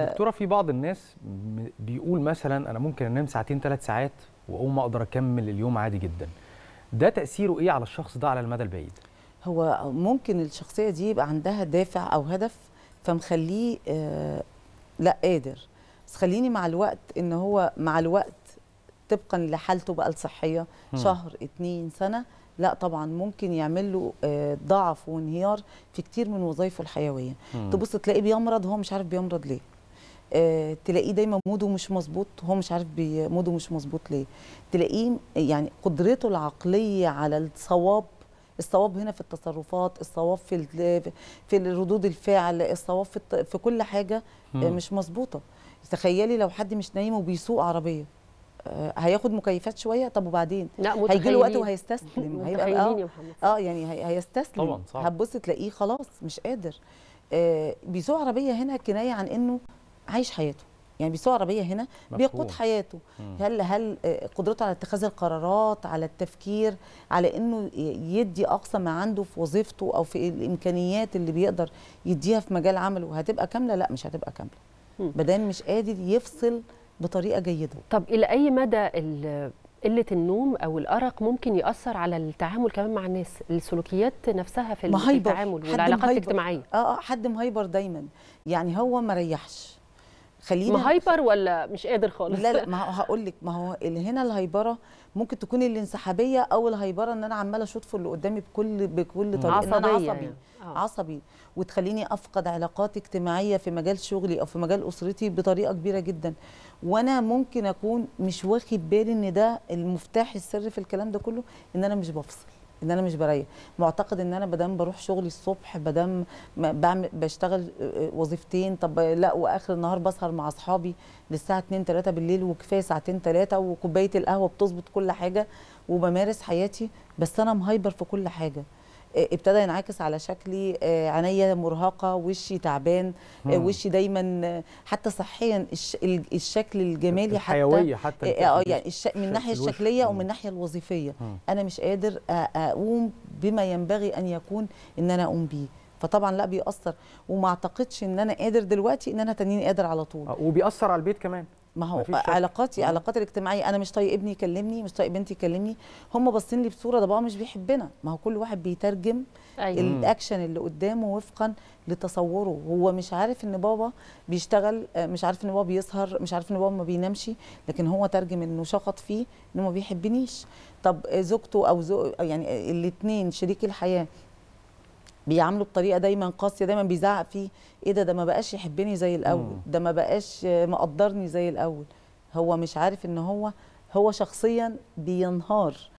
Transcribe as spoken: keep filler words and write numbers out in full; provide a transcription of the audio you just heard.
دكتورة، في بعض الناس بيقول مثلا انا ممكن انام ساعتين ثلاث ساعات واقوم اقدر اكمل اليوم عادي جدا، ده تاثيره ايه على الشخص ده على المدى البعيد؟ هو ممكن الشخصيه دي يبقى عندها دافع او هدف فمخليه آه لا قادر، بس خليني مع الوقت ان هو مع الوقت طبقا لحالته بقى الصحيه شهر اتنين سنه، لا طبعا ممكن يعمل له ضعف وانهيار في كتير من وظائفه الحيويه. تبص تلاقيه بيمرض هو مش عارف بيمرض ليه، تلاقيه دايما موده مش مظبوط هو مش عارف موده مش مظبوط ليه، تلاقيه يعني قدرته العقليه على الصواب، الصواب هنا في التصرفات، الصواب في في ردود الفعل، الصواب في, في كل حاجه مش مظبوطه. تخيلي لو حد مش نايم وبيسوق عربيه، هياخد مكيفات شويه، طب وبعدين هيجي له وقت وهيستسلم، هيبقى اه, آه يعني هيستسلم طبعا. صح، هتبص تلاقيه خلاص مش قادر. آه بيسوق عربيه هنا كنايه عن انه عايش حياته، يعني بيسوق عربيه هنا بيقود حياته. مم. هل هل قدرته على اتخاذ القرارات، على التفكير، على انه يدي اقصى ما عنده في وظيفته او في الامكانيات اللي بيقدر يديها في مجال عمله هتبقى كامله؟ لا مش هتبقى كامله، بدل مش قادر يفصل بطريقه جيده. طب الى اي مدى قله النوم او الارق ممكن ياثر على التعامل كمان مع الناس، السلوكيات نفسها في التعامل والعلاقات الاجتماعيه؟ اه اه حد مهايبر دايما، يعني هو ما ريحش. خلينا مهايبر ولا مش قادر خالص؟ لا لا، ما هقول لك، ما هو اللي هنا الهايبره ممكن تكون الانسحابيه، او الهايبره ان انا عماله اشوط في اللي قدامي بكل بكل طريقه، ان انا عصبي يعني. عصبي وتخليني افقد علاقات اجتماعيه في مجال شغلي او في مجال اسرتي بطريقه كبيره جدا، وانا ممكن اكون مش واخد بالي ان ده المفتاح السري في الكلام ده كله، ان انا مش بفصل، ان انا مش بريح، معتقد ان انا بدام بروح شغلي الصبح، بدام بعمل بشتغل وظيفتين، طب لا واخر النهار بسهر مع اصحابي للساعه اتنين تلاته بالليل، وكفايه ساعتين ثلاثه وكوبايه القهوه بتظبط كل حاجه وبمارس حياتي، بس انا مهايبر في كل حاجه. ابتدى ينعكس على شكلي، عينيا مرهقه، وشي تعبان، وشي دايما حتى صحيا الشكل الجمالي حتى الحيويه حتى اه يعني من الناحيه الشكليه ومن الناحيه الوظيفيه انا مش قادر اقوم بما ينبغي ان يكون ان انا اقوم بيه، فطبعا لا بيأثر. وما اعتقدش ان انا قادر دلوقتي ان انا تانيين قادر على طول، وبيأثر على البيت كمان. ما هو علاقاتي، علاقاتي الاجتماعيه، انا مش طايق ابني يكلمني، مش طايق بنتي تكلمني، هم باصين لي بصوره ده بقى مش بيحبنا. ما هو كل واحد بيترجم أيوة. الاكشن اللي قدامه وفقا لتصوره، هو مش عارف ان بابا بيشتغل، مش عارف ان بابا بيسهر، مش عارف ان بابا ما بينامش، لكن هو ترجم انه شخط فيه انه ما بيحبنيش. طب زوجته او زو... يعني الاثنين شريك الحياه بيعاملوا بطريقه دايما قاسيه، دايما بيزعق فيه، ايه ده ده ما بقاش يحبني زي الاول، ده ما بقاش مقدرني زي الاول، هو مش عارف ان هو هو شخصيا بينهار.